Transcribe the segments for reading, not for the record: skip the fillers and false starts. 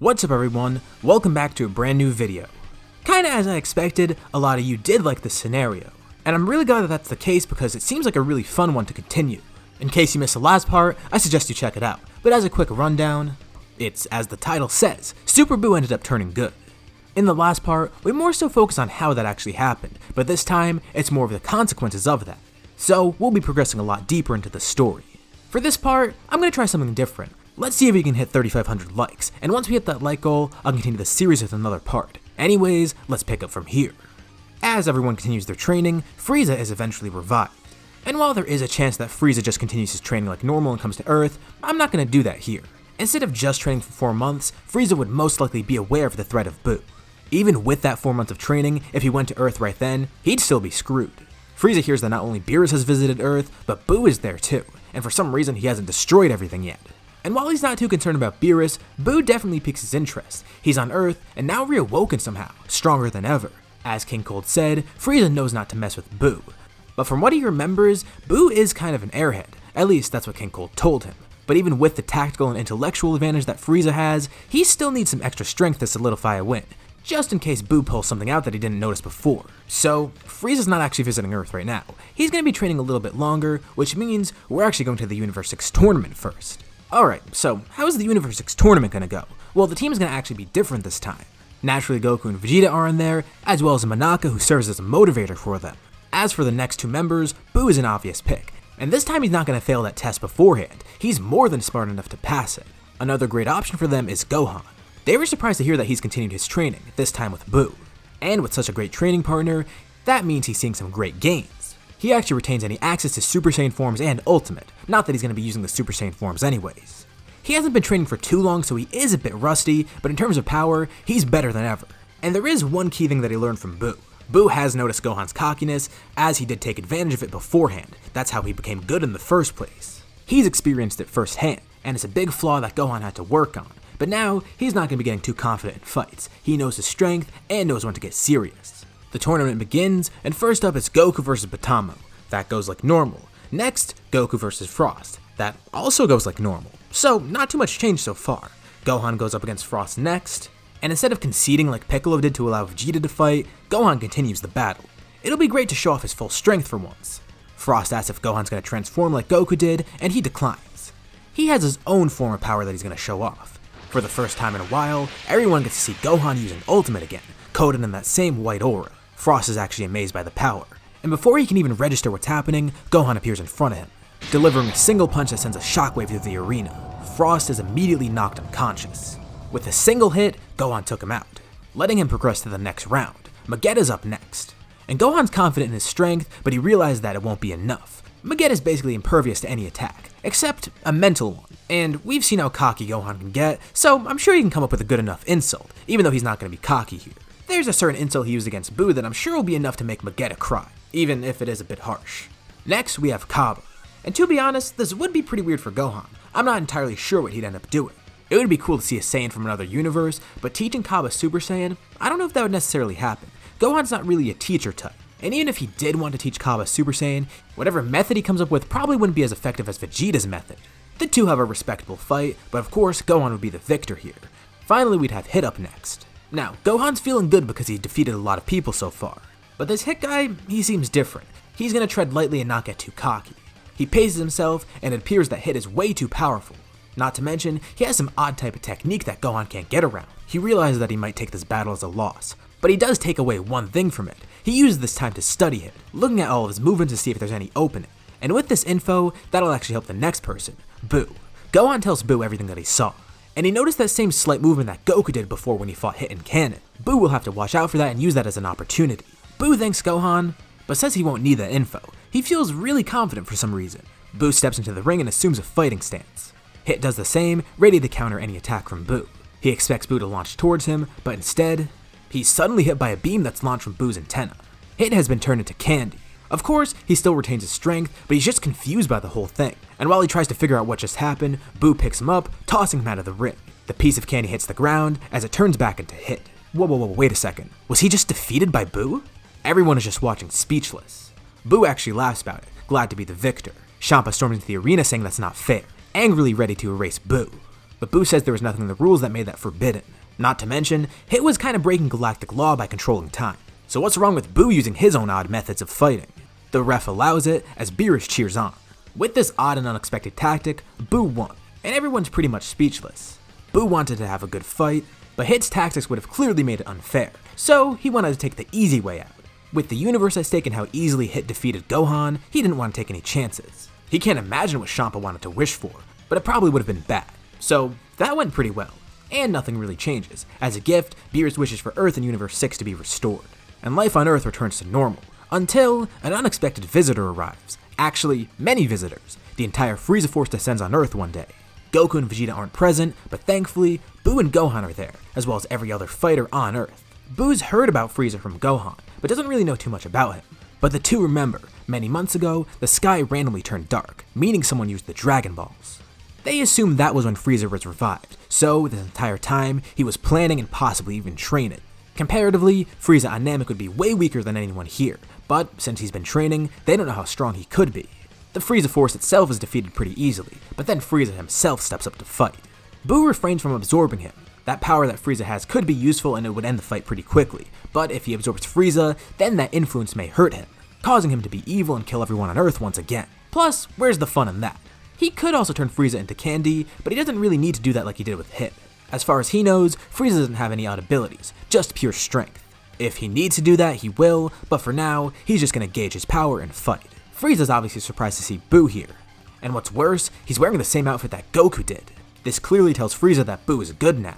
What's up everyone, welcome back to a brand new video. Kinda as I expected, a lot of you did like this scenario, and I'm really glad that that's the case because it seems like a really fun one to continue. In case you missed the last part, I suggest you check it out, but as a quick rundown, it's as the title says, Super Buu ended up turning good. In the last part, we more so focused on how that actually happened, but this time, it's more of the consequences of that, so we'll be progressing a lot deeper into the story. For this part, I'm gonna try something different. Let's see if we can hit 3,500 likes, and once we hit that like goal, I'll continue the series with another part. Anyways, let's pick up from here. As everyone continues their training, Frieza is eventually revived. And while there is a chance that Frieza just continues his training like normal and comes to Earth, I'm not going to do that here. Instead of just training for 4 months, Frieza would most likely be aware of the threat of Buu. Even with that 4 months of training, if he went to Earth right then, he'd still be screwed. Frieza hears that not only Beerus has visited Earth, but Buu is there too, and for some reason he hasn't destroyed everything yet. And while he's not too concerned about Beerus, Buu definitely piques his interest. He's on Earth, and now reawoken somehow, stronger than ever. As King Cold said, Frieza knows not to mess with Buu. But from what he remembers, Buu is kind of an airhead, at least that's what King Cold told him. But even with the tactical and intellectual advantage that Frieza has, he still needs some extra strength to solidify a win, just in case Buu pulls something out that he didn't notice before. So, Frieza's not actually visiting Earth right now. He's going to be training a little bit longer, which means we're actually going to the Universe 6 tournament first. Alright, so how is the Universe 6 tournament going to go? Well, the team is going to actually be different this time. Naturally, Goku and Vegeta are in there, as well as Monaka who serves as a motivator for them. As for the next 2 members, Buu is an obvious pick, and this time he's not going to fail that test beforehand. He's more than smart enough to pass it. Another great option for them is Gohan. They were surprised to hear that he's continued his training, this time with Buu. And with such a great training partner, that means he's seeing some great gains. He actually retains any access to Super Saiyan forms and Ultimate, not that he's going to be using the Super Saiyan forms anyways. He hasn't been training for too long so he is a bit rusty, but in terms of power, he's better than ever. And there is one key thing that he learned from Buu. Buu has noticed Gohan's cockiness, as he did take advantage of it beforehand, that's how he became good in the first place. He's experienced it firsthand, and it's a big flaw that Gohan had to work on, but now he's not going to be getting too confident in fights, he knows his strength and knows when to get serious. The tournament begins, and first up it's Goku vs Batamo, that goes like normal. Next, Goku vs Frost, that also goes like normal. So not too much change so far. Gohan goes up against Frost next, and instead of conceding like Piccolo did to allow Vegeta to fight, Gohan continues the battle. It'll be great to show off his full strength for once. Frost asks if Gohan's going to transform like Goku did, and he declines. He has his own form of power that he's going to show off. For the first time in a while, everyone gets to see Gohan using Ultimate again, coated in that same white aura. Frost is actually amazed by the power, and before he can even register what's happening, Gohan appears in front of him, delivering a single punch that sends a shockwave through the arena. Frost is immediately knocked unconscious. With a single hit, Gohan took him out, letting him progress to the next round. Magetta's up next, and Gohan's confident in his strength, but he realizes that it won't be enough. Magetta's basically impervious to any attack, except a mental one, and we've seen how cocky Gohan can get, so I'm sure he can come up with a good enough insult, even though he's not going to be cocky here. There's a certain insult he used against Buu that I'm sure will be enough to make Magetta cry, even if it is a bit harsh. Next, we have Cabba, and to be honest, this would be pretty weird for Gohan. I'm not entirely sure what he'd end up doing. It would be cool to see a Saiyan from another universe, but teaching Cabba Super Saiyan, I don't know if that would necessarily happen. Gohan's not really a teacher type, and even if he did want to teach Cabba Super Saiyan, whatever method he comes up with probably wouldn't be as effective as Vegeta's method. The two have a respectable fight, but of course, Gohan would be the victor here. Finally, we'd have Hit up next. Now, Gohan's feeling good because he defeated a lot of people so far, but this Hit guy, he seems different. He's going to tread lightly and not get too cocky. He paces himself, and it appears that Hit is way too powerful. Not to mention, he has some odd type of technique that Gohan can't get around. He realizes that he might take this battle as a loss, but he does take away one thing from it. He uses this time to study Hit, looking at all of his movements to see if there's any opening. And with this info, that'll actually help the next person, Buu. Gohan tells Buu everything that he saw, and he noticed that same slight movement that Goku did before when he fought Hit in Cannon. Buu will have to watch out for that and use that as an opportunity. Buu thanks Gohan, but says he won't need that info. He feels really confident for some reason. Buu steps into the ring and assumes a fighting stance. Hit does the same, ready to counter any attack from Buu. He expects Buu to launch towards him, but instead, he's suddenly hit by a beam that's launched from Buu's antenna. Hit has been turned into candy. Of course, he still retains his strength, but he's just confused by the whole thing. And while he tries to figure out what just happened, Buu picks him up, tossing him out of the ring. The piece of candy hits the ground as it turns back into Hit. Whoa, wait a second. Was he just defeated by Buu? Everyone is just watching speechless. Buu actually laughs about it, glad to be the victor. Champa storms into the arena saying that's not fair, angrily ready to erase Buu. but Buu says there was nothing in the rules that made that forbidden. Not to mention, Hit was kinda breaking galactic law by controlling time, so what's wrong with Buu using his own odd methods of fighting? The ref allows it as Beerus cheers on. With this odd and unexpected tactic, Buu won, and everyone's pretty much speechless. Buu wanted to have a good fight, but Hit's tactics would have clearly made it unfair, so he wanted to take the easy way out. With the universe at stake and how easily Hit defeated Gohan, he didn't want to take any chances. He can't imagine what Champa wanted to wish for, but it probably would have been bad. So that went pretty well, and nothing really changes. As a gift, Beerus wishes for Earth and Universe 6 to be restored, and life on Earth returns to normal, until an unexpected visitor arrives. Actually, many visitors. The entire Frieza force descends on Earth one day. Goku and Vegeta aren't present, but thankfully, Buu and Gohan are there, as well as every other fighter on Earth. Buu's heard about Frieza from Gohan, but doesn't really know too much about him. But the two remember, many months ago, the sky randomly turned dark, meaning someone used the Dragon Balls. They assumed that was when Frieza was revived, so this entire time, he was planning and possibly even training. Comparatively, Frieza on Namek would be way weaker than anyone here, but since he's been training, they don't know how strong he could be. The Frieza force itself is defeated pretty easily, but then Frieza himself steps up to fight. Buu refrains from absorbing him. That power that Frieza has could be useful and it would end the fight pretty quickly, but if he absorbs Frieza, then that influence may hurt him, causing him to be evil and kill everyone on Earth once again. Plus, where's the fun in that? He could also turn Frieza into candy, but he doesn't really need to do that like he did with Hit. As far as he knows, Frieza doesn't have any odd abilities, just pure strength. If he needs to do that, he will, but for now, he's just gonna gauge his power and fight. Frieza's obviously surprised to see Buu here, and what's worse, he's wearing the same outfit that Goku did. This clearly tells Frieza that Buu is good now,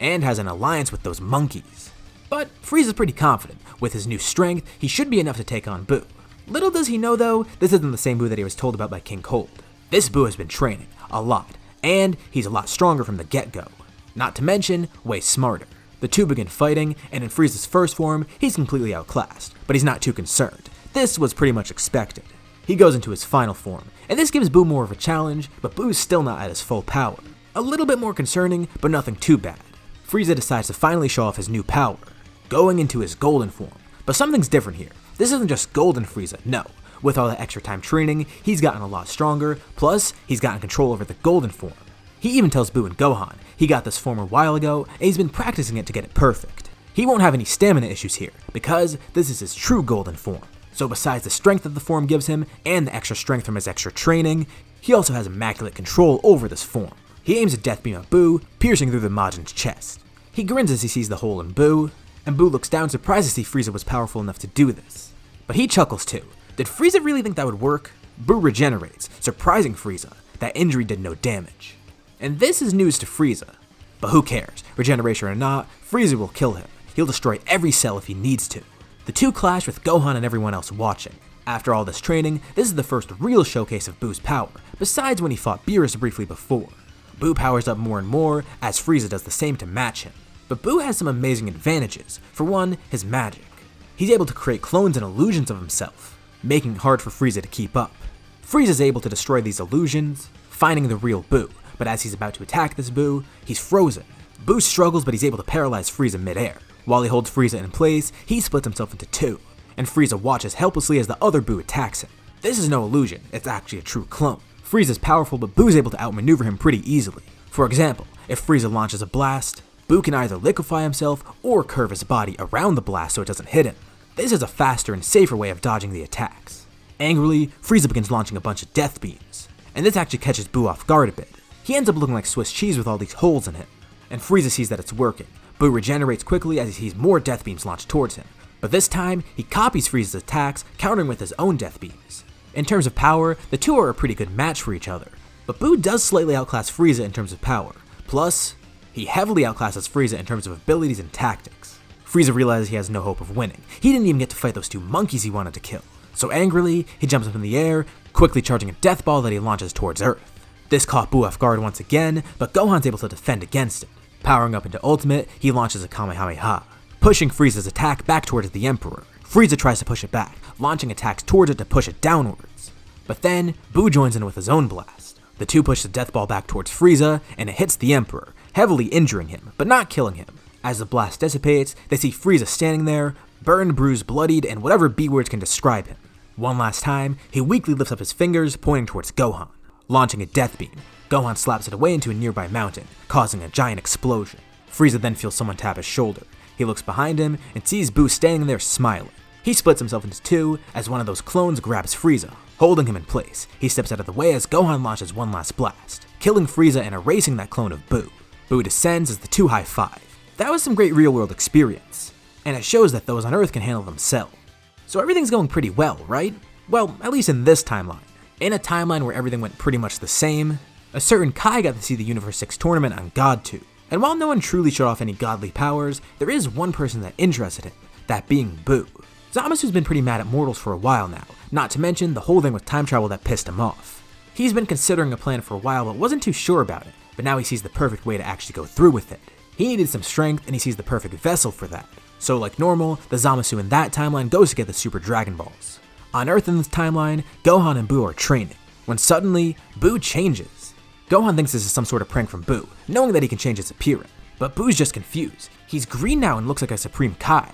and has an alliance with those monkeys. But Frieza's pretty confident. With his new strength, he should be enough to take on Buu. Little does he know though, this isn't the same Buu that he was told about by King Cold. This Buu has been training, a lot, and he's a lot stronger from the get-go. Not to mention, way smarter. The two begin fighting, and in Frieza's first form, he's completely outclassed, but he's not too concerned. This was pretty much expected. He goes into his final form, and this gives Buu more of a challenge, but Buu's still not at his full power. A little bit more concerning, but nothing too bad. Frieza decides to finally show off his new power, going into his golden form. But something's different here. This isn't just golden Frieza, no. With all the extra time training, he's gotten a lot stronger, plus he's gotten control over the golden form. He even tells Buu and Gohan he got this form a while ago, and he's been practicing it to get it perfect. He won't have any stamina issues here, because this is his true golden form. So besides the strength that the form gives him, and the extra strength from his extra training, he also has immaculate control over this form. He aims a death beam at Buu, piercing through the Majin's chest. He grins as he sees the hole in Buu, and Buu looks down surprised to see Frieza was powerful enough to do this. But he chuckles too. Did Frieza really think that would work? Buu regenerates, surprising Frieza that injury did no damage. And this is news to Frieza. But who cares? Regeneration or not, Frieza will kill him. He'll destroy every cell if he needs to. The two clash with Gohan and everyone else watching. After all this training, this is the first real showcase of Buu's power, besides when he fought Beerus briefly before. Buu powers up more and more, as Frieza does the same to match him. But Buu has some amazing advantages. For one, his magic. He's able to create clones and illusions of himself, making it hard for Frieza to keep up. Frieza's able to destroy these illusions, finding the real Buu, but as he's about to attack this Buu, he's frozen. Buu struggles, but he's able to paralyze Frieza midair. While he holds Frieza in place, he splits himself into two, and Frieza watches helplessly as the other Buu attacks him. This is no illusion, it's actually a true clone. Frieza's powerful, but Buu's able to outmaneuver him pretty easily. For example, if Frieza launches a blast, Buu can either liquefy himself or curve his body around the blast so it doesn't hit him. This is a faster and safer way of dodging the attacks. Angrily, Frieza begins launching a bunch of death beams, and this actually catches Buu off guard a bit. He ends up looking like Swiss cheese with all these holes in him, and Frieza sees that it's working. Buu regenerates quickly as he sees more death beams launched towards him, but this time, he copies Frieza's attacks, countering with his own death beams. In terms of power, the two are a pretty good match for each other, but Buu does slightly outclass Frieza in terms of power. Plus, he heavily outclasses Frieza in terms of abilities and tactics. Frieza realizes he has no hope of winning. He didn't even get to fight those two monkeys he wanted to kill. So angrily, he jumps up in the air, quickly charging a death ball that he launches towards Earth. This caught Buu off guard once again, but Gohan's able to defend against it. Powering up into Ultimate, he launches a Kamehameha, pushing Frieza's attack back towards the Emperor. Frieza tries to push it back, launching attacks towards it to push it downwards. But then, Buu joins in with his own blast. The two push the death ball back towards Frieza, and it hits the Emperor, heavily injuring him, but not killing him. As the blast dissipates, they see Frieza standing there, burned, bruised, bloodied, and whatever B-words can describe him. One last time, he weakly lifts up his fingers, pointing towards Gohan, launching a death beam, Gohan slaps it away into a nearby mountain, causing a giant explosion. Frieza then feels someone tap his shoulder. He looks behind him and sees Buu standing there smiling. He splits himself into two as one of those clones grabs Frieza, holding him in place. He steps out of the way as Gohan launches one last blast, killing Frieza and erasing that clone of Buu. Buu descends as the two high-five. That was some great real-world experience, and it shows that those on Earth can handle themselves. So everything's going pretty well, right? Well, at least in this timeline. In a timeline where everything went pretty much the same, a certain Kai got to see the Universe 6 tournament on God 2. And while no one truly showed off any godly powers, there is one person that interested him, that being Buu. Zamasu's been pretty mad at mortals for a while now, not to mention the whole thing with time travel that pissed him off. He's been considering a plan for a while but wasn't too sure about it, but now he sees the perfect way to actually go through with it. He needed some strength and he sees the perfect vessel for that. So like normal, the Zamasu in that timeline goes to get the Super Dragon Balls. On Earth in this timeline, Gohan and Buu are training, when suddenly, Buu changes. Gohan thinks this is some sort of prank from Buu, knowing that he can change his appearance, but Buu's just confused. He's green now and looks like a Supreme Kai.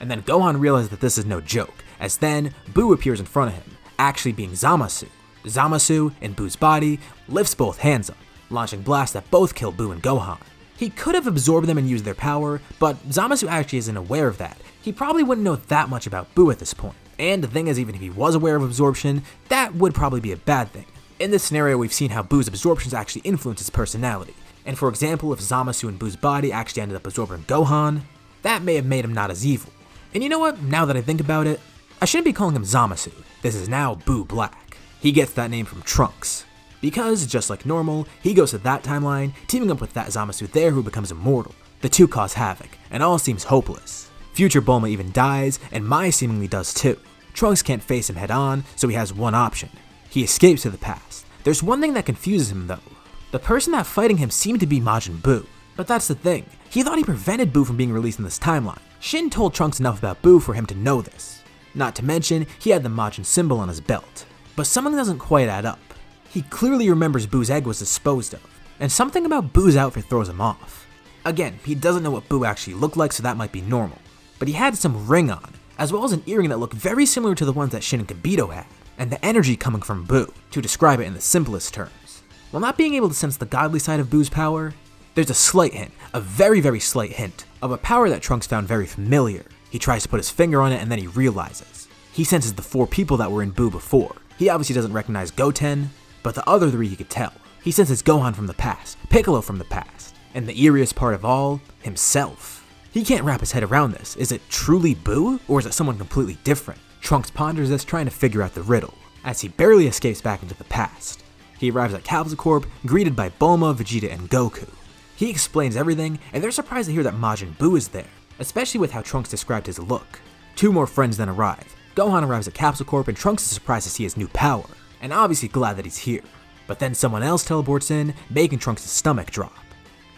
And then Gohan realizes that this is no joke, as then, Buu appears in front of him, actually being Zamasu. Zamasu, in Buu's body, lifts both hands up, launching blasts that both kill Buu and Gohan. He could have absorbed them and used their power, but Zamasu actually isn't aware of that. He probably wouldn't know that much about Buu at this point. And the thing is, even if he was aware of absorption, that would probably be a bad thing. In this scenario, we've seen how Buu's absorptions actually influence his personality. And for example, if Zamasu in Buu's body actually ended up absorbing Gohan, that may have made him not as evil. And you know what, now that I think about it, I shouldn't be calling him Zamasu. This is now Buu Black. He gets that name from Trunks. Because, just like normal, he goes to that timeline, teaming up with that Zamasu there who becomes immortal. The two cause havoc, and all seems hopeless. Future Bulma even dies, and Mai seemingly does too. Trunks can't face him head on, so he has one option. He escapes to the past. There's one thing that confuses him though. The person that fighting him seemed to be Majin Buu. But that's the thing, he thought he prevented Buu from being released in this timeline. Shin told Trunks enough about Buu for him to know this. Not to mention, he had the Majin symbol on his belt. But something doesn't quite add up. He clearly remembers Buu's egg was disposed of, and something about Buu's outfit throws him off. Again, he doesn't know what Buu actually looked like, so that might be normal. But he had some ring on, as well as an earring that looked very similar to the ones that Shin and Kibito had, and the energy coming from Buu, to describe it in the simplest terms. While not being able to sense the godly side of Buu's power, there's a slight hint, a very, very slight hint, of a power that Trunks found very familiar. He tries to put his finger on it and then he realizes. He senses the four people that were in Buu before. He obviously doesn't recognize Goten, but the other three he could tell. He senses Gohan from the past, Piccolo from the past, and the eeriest part of all, himself. He can't wrap his head around this. Is it truly Buu, or is it someone completely different? Trunks ponders this, trying to figure out the riddle, as he barely escapes back into the past. He arrives at Capsule Corp, greeted by Bulma, Vegeta, and Goku. He explains everything, and they're surprised to hear that Majin Buu is there, especially with how Trunks described his look. Two more friends then arrive. Gohan arrives at Capsule Corp, and Trunks is surprised to see his new power, and obviously glad that he's here. But then someone else teleports in, making Trunks' stomach drop.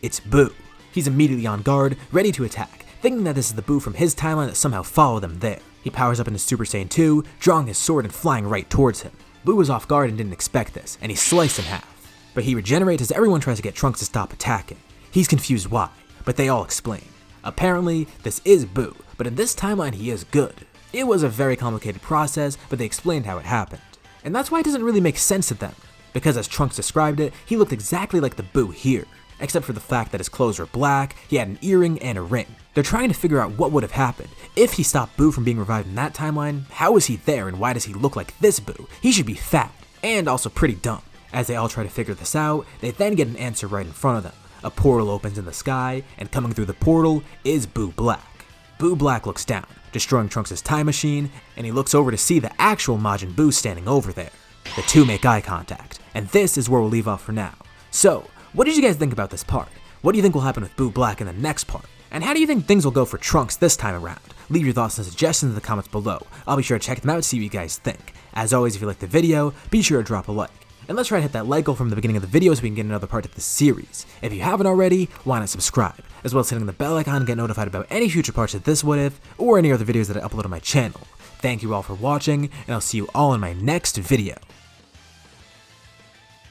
It's Buu. He's immediately on guard, ready to attack, thinking that this is the Buu from his timeline that somehow followed him there. He powers up into Super Saiyan 2, drawing his sword and flying right towards him. Buu was off guard and didn't expect this, and he's sliced in half. But he regenerates as everyone tries to get Trunks to stop attacking. He's confused why, but they all explain. Apparently, this is Buu, but in this timeline he is good. It was a very complicated process, but they explained how it happened. And that's why it doesn't really make sense to them, because as Trunks described it, he looked exactly like the Buu here, except for the fact that his clothes were black, he had an earring and a ring. They're trying to figure out what would have happened. If he stopped Buu from being revived in that timeline, how is he there and why does he look like this Buu? He should be fat, and also pretty dumb. As they all try to figure this out, they then get an answer right in front of them. A portal opens in the sky, and coming through the portal is Buu Black. Buu Black looks down, destroying Trunks' time machine, and he looks over to see the actual Majin Buu standing over there. The two make eye contact, and this is where we'll leave off for now. So, what did you guys think about this part? What do you think will happen with Buu Black in the next part? And how do you think things will go for Trunks this time around? Leave your thoughts and suggestions in the comments below. I'll be sure to check them out and see what you guys think. As always, if you liked the video, be sure to drop a like. And let's try to hit that like goal from the beginning of the video so we can get another part of this series. If you haven't already, why not subscribe, as well as hitting the bell icon to get notified about any future parts of This What If, or any other videos that I upload on my channel. Thank you all for watching, and I'll see you all in my next video.